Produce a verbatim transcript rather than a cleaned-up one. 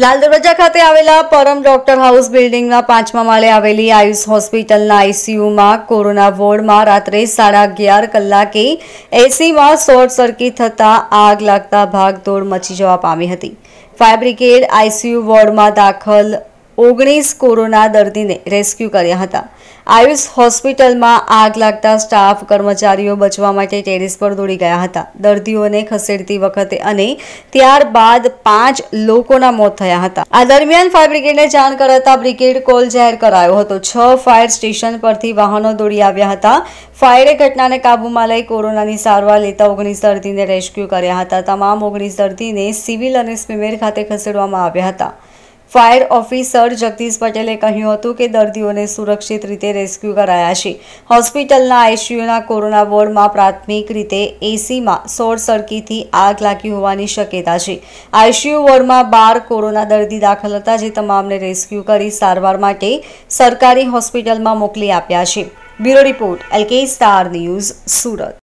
લાલ દરવાજા ખાતે આવેલા પરમ doctor house બિલ્ડિંગના પાંચમા માળે આવેલી આયુષ હોસ્પિટલના આઈસીયુમાં કોરોના વોર્ડમાં રાત્રે સાડા અગિયાર કલાકે એસીમાં શોર્ટ સર્કિટ થતાં આગ લાગતા ભાગદોડ મચી જવા પામી હતી. ફાયર બ્રિગેડ આઈસીયુ વોર્ડમાં દાખલ ઓગણીસ કોરોના દર્દીને રેસ્ક્યુ કર્યા હતા. આયુષ હોસ્પિટલમાં આગ લાગતા સ્ટાફ કર્મચારીઓ બચવા માટે ટેરેસ પર દોડી ગયા હતા. દર્દીઓને ખસેડતી વખતે અને ત્યારબાદ પાંચ લોકોના મોત થયા હતા. આ દરમિયાન ફાયર બ્રિગેડને જાણ કરતા બ્રિગેડ કોલ જાહેર કરાયો હતો. છ ફાયર સ્ટેશન પરથી વાહનો દોડી આવ્યા હતા. ફાયરે ઘટનાને કાબૂમાં લઈ કોરોનાની સારવાર લેતા ઓગણીસ દર્દીને રેસ્ક્યુ કર્યા હતા. તમામ ઓગણીસ દર્દીને સિવિલ અને સ્મીમેર ખાતે ખસેડવામાં આવ્યા હતા. ફાયર ઓફિસર જગદીશ પટેલે કહ્યું હતું કે દર્દીઓને સુરક્ષિત રીતે રેસ્ક્યુ કરાયા છે. હોસ્પિટલના આઈસીયુના કોરોના વોર્ડમાં પ્રાથમિક રીતે એસીમાં શોર્ટ સર્કિટથી આગ લાગી હોવાની શક્યતા છે. આઈસીયુ વોર્ડમાં બાર કોરોના દર્દી દાખલ હતા, જે તમામને રેસ્ક્યુ કરી સારવાર માટે સરકારી હોસ્પિટલમાં મોકલી આપ્યા છે. Bureau report LK star news Surat.